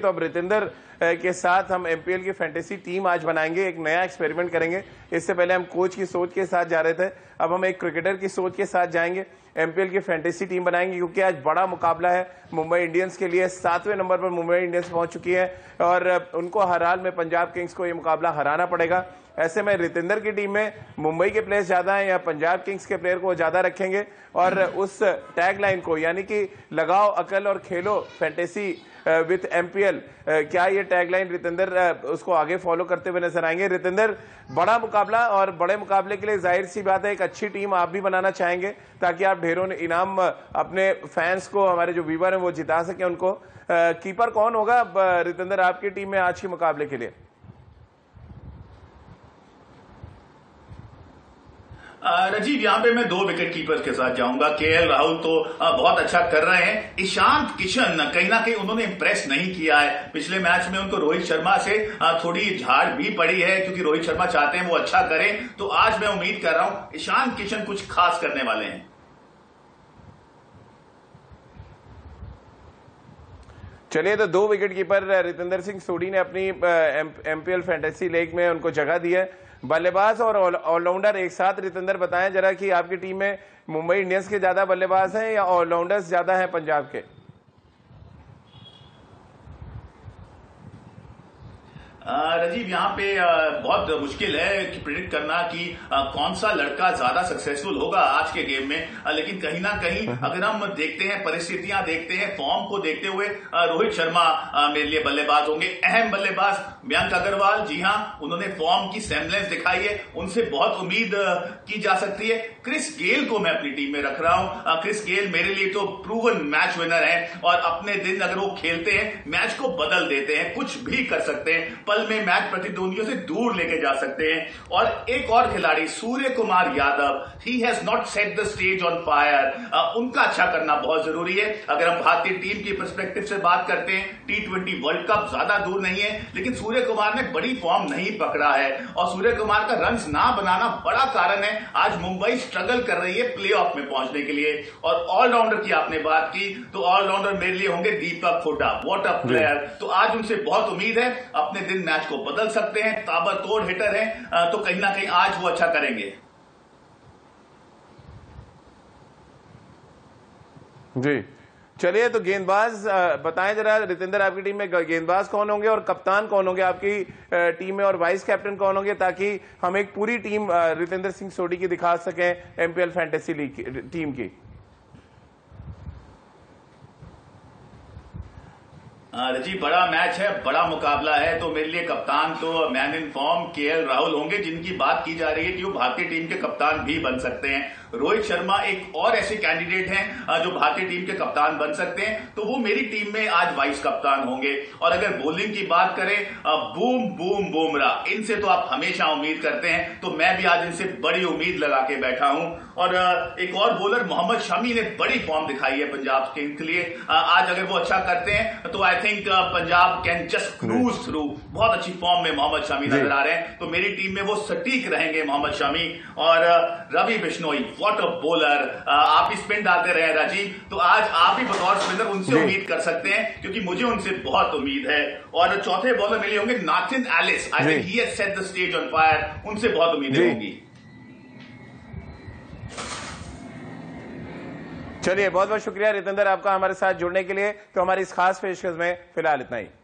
तो अब रितिंदर के साथ हम एमपीएल की फैंटेसी टीम आज बनाएंगे, एक नया एक्सपेरिमेंट करेंगे। इससे पहले हम कोच की सोच के साथ जा रहे थे, अब हम एक क्रिकेटर की सोच के साथ जाएंगे। एमपीएल की फैंटेसी टीम बनाएंगे क्योंकि आज बड़ा मुकाबला है मुंबई इंडियंस के लिए। 7वें नंबर पर मुंबई इंडियंस पहुंच चुकी है और उनको हर हाल में पंजाब किंग्स को ये मुकाबला हराना पड़ेगा। ऐसे में रितिंदर की टीम में मुंबई के प्लेयर्स ज्यादा हैं या पंजाब किंग्स के प्लेयर को ज्यादा रखेंगे और उस टैगलाइन को, यानी कि लगाओ अकल और खेलो फैंटेसी विथ एमपीएल, क्या ये टैगलाइन रितिंदर उसको आगे फॉलो करते हुए नजर आएंगे। रितिंदर, बड़ा मुकाबला और बड़े मुकाबले के लिए जाहिर सी बात है एक अच्छी टीम आप भी बनाना चाहेंगे ताकि आप ढेरों इनाम अपने फैंस को, हमारे जो व्यूअर हैं वो जिता सके उनको। कीपर कौन होगा रितिंदर आपकी टीम में आज के मुकाबले के लिए? राजीव, यहाँ पे मैं 2 विकेट कीपर्स के साथ जाऊंगा। केएल राहुल तो बहुत अच्छा कर रहे हैं। ईशान किशन कहीं ना कहीं उन्होंने इंप्रेस नहीं किया है। पिछले मैच में उनको रोहित शर्मा से थोड़ी झाड़ भी पड़ी है क्योंकि रोहित शर्मा चाहते हैं वो अच्छा करें। तो आज मैं उम्मीद कर रहा हूं ईशान किशन कुछ खास करने वाले हैं। चलिए, तो 2 विकेट कीपर रितेंद्र सिंह सोडी ने अपनी एमपीएल फैंटेसी लीग में उनको जगह दी है। बल्लेबाज और ऑलराउंडर एक साथ रितेंद्र, बताएं जरा कि आपकी टीम में मुंबई इंडियंस के ज्यादा बल्लेबाज हैं या ऑलराउंडर्स ज्यादा हैं पंजाब के? राजीव, यहाँ पे बहुत मुश्किल है कि प्रेडिक्ट करना कि कौन सा लड़का ज्यादा सक्सेसफुल होगा आज के गेम में, लेकिन कहीं ना कहीं अगर हम देखते हैं, परिस्थितियां देखते हैं, फॉर्म को देखते हुए रोहित शर्मा मेरे लिए बल्लेबाज होंगे। अहम बल्लेबाज मयंक अग्रवाल, जी हां, उन्होंने फॉर्म की सेम्बलेंस दिखाई है, उनसे बहुत उम्मीद की जा सकती है। क्रिस गेल को मैं अपनी टीम में रख रहा हूं। क्रिस गेल मेरे लिए तो प्रूवन मैच विनर है और अपने दिन अगर वो खेलते हैं मैच को बदल देते हैं, कुछ भी कर सकते हैं, में मैच प्रतिद्वंदियों से दूर लेके जा सकते हैं। और एक और खिलाड़ी Surya Kumar Yadav, he has not set the stage on fire, उनका अच्छा करना बहुत जरूरी है। अगर हम भारतीय टीम की पर्सपेक्टिव से बात करते हैं, टी20 वर्ल्ड कप ज्यादा दूर नहीं है, लेकिन सूर्य कुमार ने बड़ी फॉर्म नहीं पकड़ा है और सूर्य कुमार का रन ना बनाना बड़ा कारण है आज मुंबई स्ट्रगल कर रही है प्ले ऑफ में पहुंचने के लिए। और ऑलराउंडर की आपने बात की, तो ऑलराउंडर मेरे लिए होंगे दीपक खोटा, व्हाट अ प्लेयर। तो आज उनसे बहुत उम्मीद है, अपने दिन मैच को बदल सकते हैं, ताबड़तोड़ हिटर हैं, तो कहीं ना कहीं आज वो अच्छा करेंगे। जी, चलिए, तो गेंदबाज बताएं जरा रितिंदर आपकी टीम में गेंदबाज कौन होंगे और कप्तान कौन होंगे आपकी टीम में और वाइस कैप्टन कौन होंगे, ताकि हम एक पूरी टीम रितिंदर सिंह सोडी की दिखा सकें एमपीएल फैंटेसी लीग टीम की। राजीव, बड़ा मैच है, बड़ा मुकाबला है, तो मेरे लिए कप्तान तो man in form KL Rahul होंगे, जिनकी बात की जा रही है कि वो भारतीय टीम के कप्तान भी बन सकते हैं। रोहित शर्मा एक और ऐसे कैंडिडेट हैं जो भारतीय टीम के कप्तान बन सकते हैं, तो वो मेरी टीम में आज वाइस कप्तान होंगे। और अगर बॉलिंग की बात करें, बूम बूम बुमराह, इनसे तो आप हमेशा उम्मीद करते हैं, तो मैं भी आज इनसे बड़ी उम्मीद लगा के बैठा हूं। और एक और बॉलर मोहम्मद शमी ने बड़ी फॉर्म दिखाई है पंजाब किंग्स के लिए, आज अगर वो अच्छा करते हैं तो think Punjab can just cruise through. बहुत अच्छी फॉर्म में मोहम्मद शमी नजर आ रहे हैं, तो मेरी टीम में वो सटीक रहेंगे मोहम्मद शमी। और Ravi Bishnoi, what a bowler, आप ही स्पिन डालते रहे राजीव, तो आज आप ही बतौर स्पिनर उनसे उम्मीद कर सकते हैं क्योंकि मुझे उनसे बहुत उम्मीद है। और चौथे बॉलर मिले होंगे Nathan Ellis, I think he has set the stage on fire, उनसे बहुत उम्मीदें होंगी। चलिए, बहुत बहुत शुक्रिया रितिंदर आपका हमारे साथ जुड़ने के लिए। तो हमारी इस खास पेशकश में फिलहाल इतना ही।